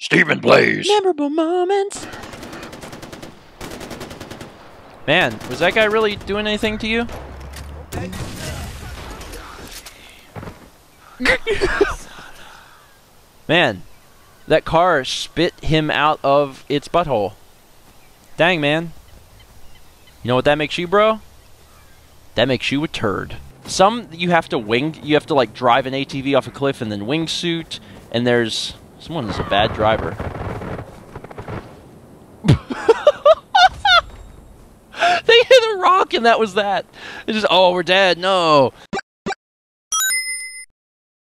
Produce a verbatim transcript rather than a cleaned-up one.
Stephen Blaze. Memorable moments. Man, was that guy really doing anything to you? Man, that car spit him out of its butthole. Dang, man. You know what that makes you, bro? That makes you a turd. Some you have to wing, you have to like drive an A T V off a cliff and then wingsuit, and there's someone who's a bad driver. They hit a rock and that was that. It's just, oh, we're dead, no.